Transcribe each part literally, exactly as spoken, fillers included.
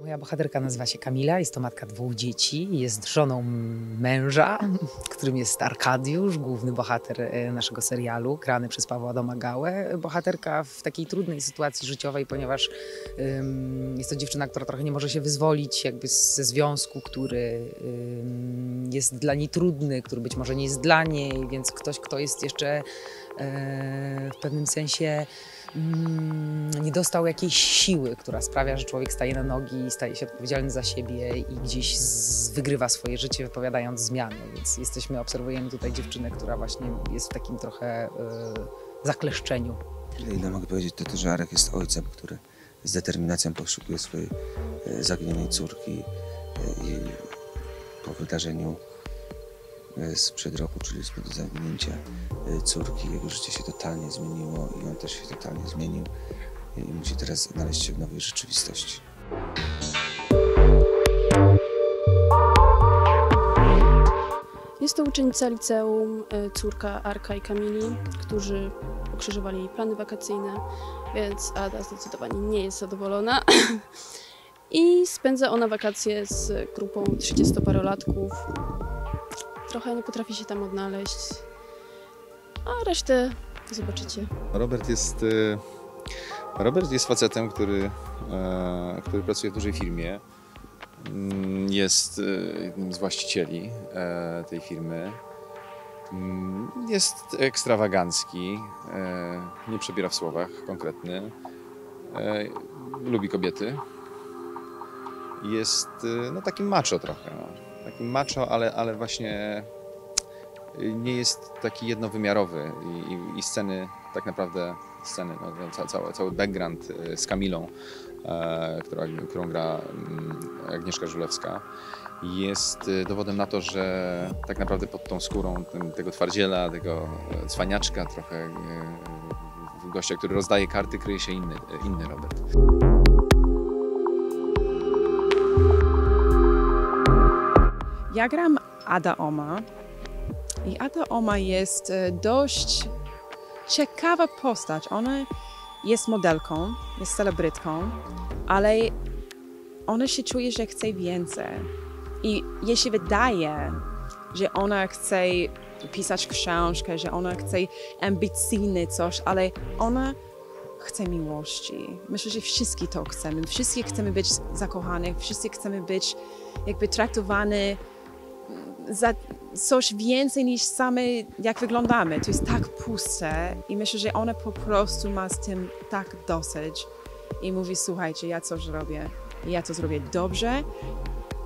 Moja bohaterka nazywa się Kamila, jest to matka dwóch dzieci, jest żoną męża, którym jest Arkadiusz, główny bohater naszego serialu, grany przez Pawła Domagałę. Bohaterka w takiej trudnej sytuacji życiowej, ponieważ um, jest to dziewczyna, która trochę nie może się wyzwolić jakby ze związku, który um, jest dla niej trudny, który być może nie jest dla niej, więc ktoś, kto jest jeszcze e, w pewnym sensie Mm, nie dostał jakiejś siły, która sprawia, że człowiek staje na nogi i staje się odpowiedzialny za siebie i gdzieś z, wygrywa swoje życie, wypowiadając zmiany. Więc jesteśmy, obserwujemy tutaj dziewczynę, która właśnie jest w takim trochę y, zakleszczeniu. Tyle, ile mogę powiedzieć, to, to że Arek jest ojcem, który z determinacją poszukuje swojej y, zaginionej córki i y, y, po wydarzeniu sprzed roku, czyli spod zaginięcia córki. Jego życie się totalnie zmieniło i on też się totalnie zmienił i musi teraz znaleźć się w nowej rzeczywistości. Jest to uczennica liceum, córka Arka i Kamili, którzy ukrzyżowali jej plany wakacyjne, więc Ada zdecydowanie nie jest zadowolona. I spędza ona wakacje z grupą trzydziestoparolatków. Trochę nie potrafi się tam odnaleźć, a resztę zobaczycie. Robert jest, Robert jest facetem, który, który pracuje w dużej firmie. Jest jednym z właścicieli tej firmy. Jest ekstrawagancki, nie przebiera w słowach, konkretny. Lubi kobiety. Jest no, takim macho trochę. Takim macho, ale, ale właśnie nie jest taki jednowymiarowy i, i, i sceny, tak naprawdę sceny, no, ca, ca, cały background z Kamilą, e, która, którą gra Agnieszka Żulewska, jest dowodem na to, że tak naprawdę pod tą skórą ten, tego twardziela, tego cwaniaczka trochę, e, gościa, który rozdaje karty, kryje się inny, inny Robert. Ja gram Ada Oma i Ada Oma jest dość ciekawa postać. Ona jest modelką, jest celebrytką, ale ona się czuje, że chce więcej. I jej się wydaje, że ona chce pisać książkę, że ona chce ambicyjne coś, ale ona chce miłości. Myślę, że wszyscy to chcemy. Wszyscy chcemy być zakochani, wszyscy chcemy być jakby traktowani za coś więcej niż same, jak wyglądamy. To jest tak puste i myślę, że ona po prostu ma z tym tak dosyć i mówi, słuchajcie, ja coś robię i ja to zrobię dobrze.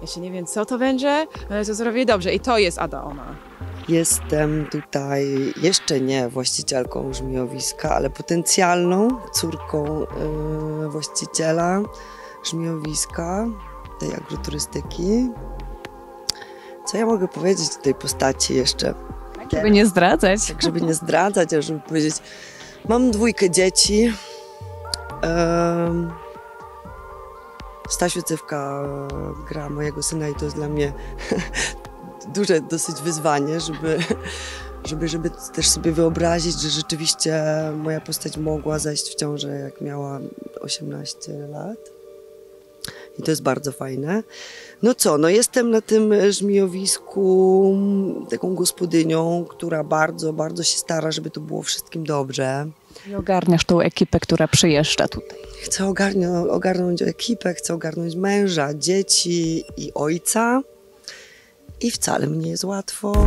Jeszcze nie wiem, co to będzie, ale to zrobię dobrze i to jest Ada Oma. Jestem tutaj jeszcze nie właścicielką żmijowiska, ale potencjalną córką yy, właściciela żmijowiska, tej agroturystyki. Co ja mogę powiedzieć o tej postaci jeszcze? Tak, żeby nie zdradzać. Tak, żeby nie zdradzać, a żeby powiedzieć, mam dwójkę dzieci. Um, Stasiucywka gra mojego syna i to jest dla mnie duże dosyć wyzwanie, żeby, żeby, żeby też sobie wyobrazić, że rzeczywiście moja postać mogła zajść w ciążę, jak miała osiemnaście lat. I to jest bardzo fajne. No co, no jestem na tym żmijowisku taką gospodynią, która bardzo, bardzo się stara, żeby to było wszystkim dobrze. I ogarniasz tą ekipę, która przyjeżdża tutaj. Chcę ogarnąć, ogarnąć ekipę, chcę ogarnąć męża, dzieci i ojca. I wcale mi nie jest łatwo.